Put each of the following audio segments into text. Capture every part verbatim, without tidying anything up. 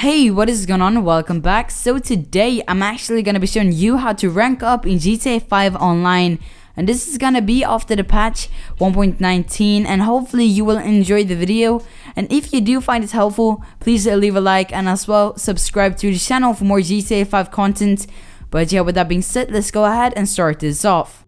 Hey, what is going on? Welcome back. So today I'm actually going to be showing you how to rank up in G T A five online, and this is going to be after the patch one point nineteen, and hopefully you will enjoy the video. And if you do find it helpful, please leave a like and as well subscribe to the channel for more G T A five content. But yeah, with that being said, let's go ahead and start this off.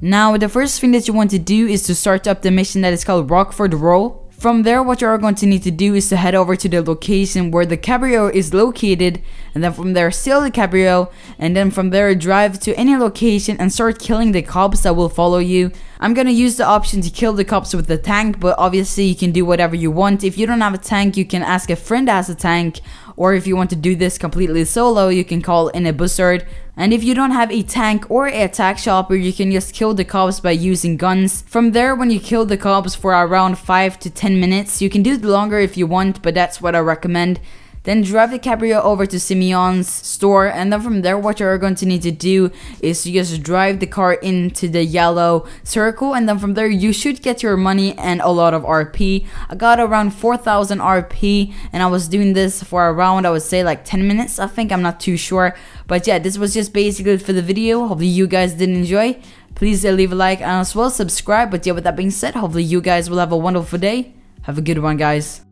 Now the first thing that you want to do is to start up the mission that is called Rockford Roll. From there, what you are going to need to do is to head over to the location where the cabrio is located, and then from there steal the cabrio, and then from there drive to any location and start killing the cops that will follow you. I'm gonna use the option to kill the cops with the tank, but obviously you can do whatever you want. If you don't have a tank, you can ask a friend that has a tank, or if you want to do this completely solo, you can call in a buzzard. And if you don't have a tank or a attack chopper, you can just kill the cops by using guns. From there, when you kill the cops for around five to ten minutes, you can do it longer if you want, but that's what I recommend. Then drive the cabrio over to Simeon's store, and then from there what you're going to need to do is to just drive the car into the yellow circle, and then from there you should get your money and a lot of R P. I got around four thousand R P, and I was doing this for around, I would say, like ten minutes, I think, I'm not too sure. But yeah, this was just basically it for the video. Hopefully you guys did enjoy. Please leave a like and as well subscribe. But yeah, with that being said, hopefully you guys will have a wonderful day. Have a good one, guys.